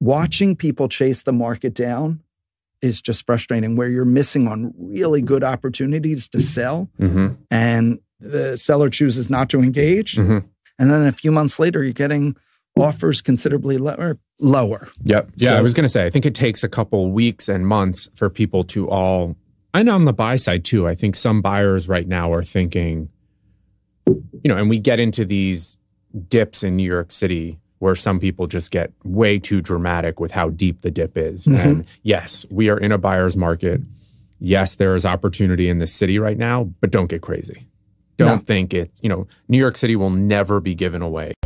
watching people chase the market down is just frustrating, where you're missing on really good opportunities to sell, mm-hmm. and the seller chooses not to engage. Mm-hmm. And then a few months later, you're getting offers considerably lower. Yep. Yeah, so, I was going to say, I think it takes a couple weeks and months for people to all, and on the buy side too, I think some buyers right now are thinking, you know, and we get into these dips in New York City where some people just get way too dramatic with how deep the dip is. Mm-hmm. And yes, we are in a buyer's market. Yes, there is opportunity in this city right now, but don't get crazy. Don't think it's, you know, New York City will never be given away.